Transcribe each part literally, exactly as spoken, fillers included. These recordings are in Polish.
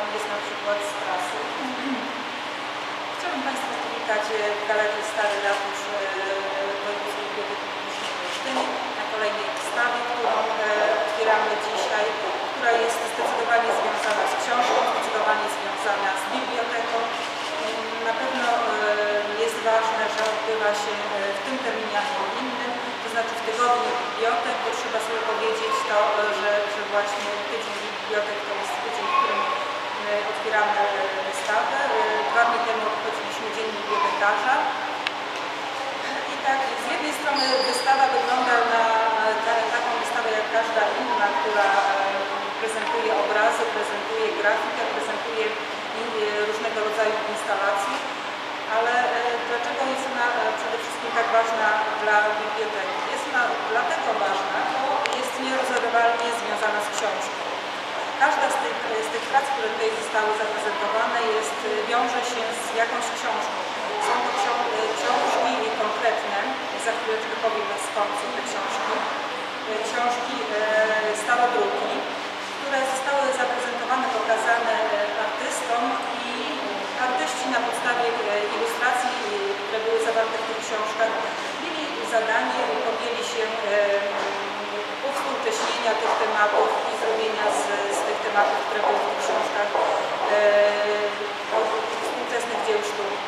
tam jest na przykład z trasy. Chciałabym Państwa powitać w Galerii Stary Ratusz Wojewódzkiej Biblioteki Publicznej w Olsztynie na kolejnej wystawie, którą otwieramy dzisiaj, która jest zdecydowanie związana z książką, zdecydowanie związana z biblioteką. Na pewno jest ważne, że odbywa się w tym terminie, a nie innym, to znaczy w tygodniu bibliotek, bo trzeba sobie powiedzieć to, że, że właśnie tydzień bibliotek to jest tydzień, w którym otwieramy wystawę. Dwa dni temu obchodziliśmy Dzień Bibliotekarza. I tak, z jednej strony wystawa wygląda na taką wystawę jak każda inna, która prezentuje obrazy, prezentuje grafikę, prezentuje różnego rodzaju instalacje, ale dlaczego jest ona przede wszystkim tak ważna dla biblioteki? Jest ona dlatego ważna, bo jest nierozerwalnie związana z książką. Każda z tych, z tych prac, które tutaj zostały zaprezentowane, jest, wiąże się z jakąś książką. Są to książki konkretne, za chwileczkę powiem skąd są te książki, książki starodruki, które zostały zaprezentowane, pokazane artystom i artyści na podstawie ilustracji, które były zawarte w tych książkach, mieli zadanie i podjęli się uwspółcześnienia tych tematów i zrobienia z, z tych tematów, które były w tych książkach, współczesnych dzieł sztuki.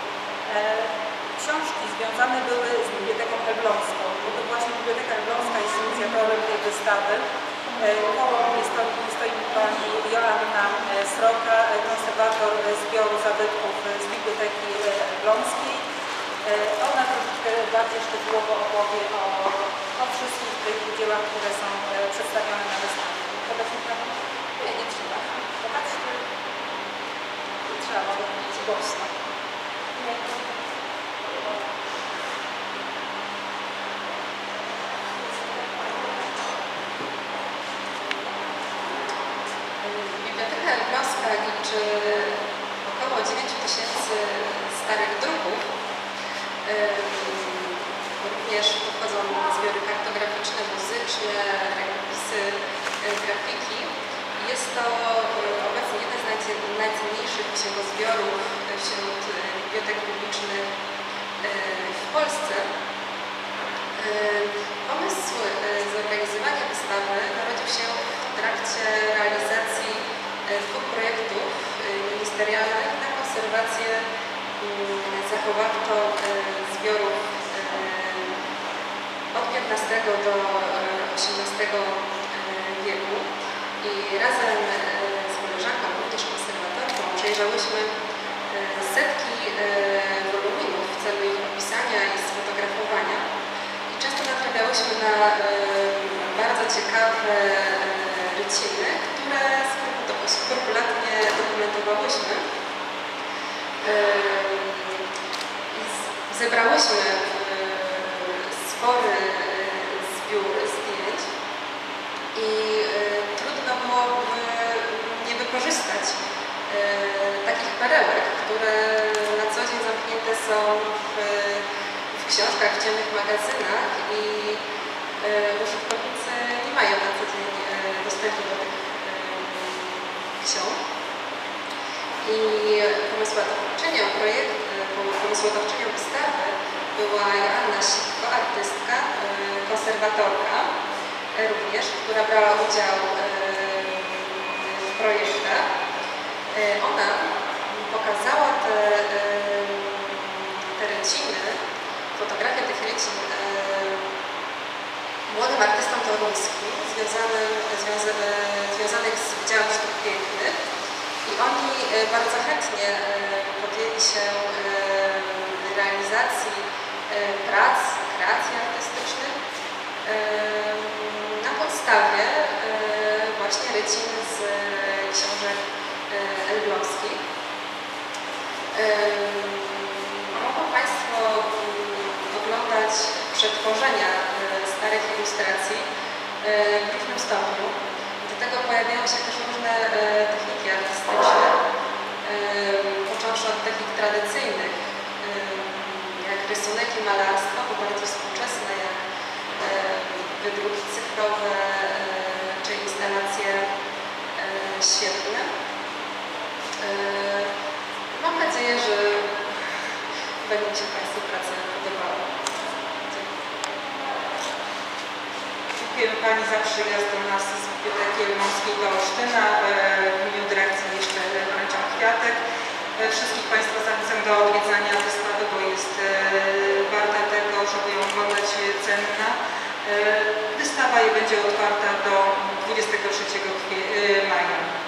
Książki związane były z Biblioteką Elbląską, bo to właśnie Biblioteka Elbląska jest inicjatorem tej wystawy. Koło mnie stoi, stoi pani Joanna Sroka, konserwator zbioru zabytków z Biblioteki Elbląskiej. Ona troszeczkę bardziej szczegółowo opowie o, o wszystkich tych dziełach, które są przedstawione na wystawie. Podać mi prawo? Nie, nie trzeba. Podać? Nie trzeba, bo mówić głośno. Biblioteka Elbląska liczy około dziewięć tysięcy starych druków. Również wchodzą zbiory kartograficzne, muzyczne, rękopisy, grafiki. Jest to obecnie jeden z najcenniejszych księgozbiorów wśród bibliotek publicznych w Polsce. Pomysł zorganizowania wystawy narodził się w trakcie realizacji dwóch projektów ministerialnych na konserwację zachowawczo zbiorów od piętnastego do osiemnastego wieku i razem z koleżanką, również konserwatorką, przejrzałyśmy setki woluminów w celu ich opisania i sfotografowania i często natrafiałyśmy na bardzo ciekawe ryciny, które skrupulatnie dokumentowałyśmy. Zebrałyśmy spory zbiór zdjęć i trudno było nie wykorzystać takich perełek, które na co dzień zamknięte są w, w książkach, w ciemnych magazynach i użytkownicy nie mają na co dzień dostępu do tych ksiąg. I pomysłodawczynią projektu, pomysłodawczynią wystawy była Anna Siko, artystka, konserwatorka również, która brała udział w projekcie. Ona pokazała te, te ryciny, fotografię tych rycin młodym artystom toruńskim związanych z Wydziałem Sztuk Pięknych i oni bardzo chętnie podjęli się realizacji prac, kreacji artystycznych na podstawie właśnie rycin z książek elbląskich. Mogą Państwo oglądać przetworzenia starych ilustracji w różnym stopniu. Do tego pojawiają się też różne techniki artystyczne, począwszy od technik tradycyjnych, jak rysunek i malarstwo, bo bardzo współczesne, jak wydruki cyfrowe czy instalacje świetlne. będzie się Państwu praca podobała. Dziękuję Pani za przyjazd do nas z Biblioteki Elbląskiej do Olsztyna. W imieniu dyrekcji jeszcze wręczam kwiatek. Wszystkich Państwa zachęcam do odwiedzania wystawy, bo jest warta tego, żeby ją oglądać, cenna. Wystawa będzie otwarta do dwudziestego trzeciego maja.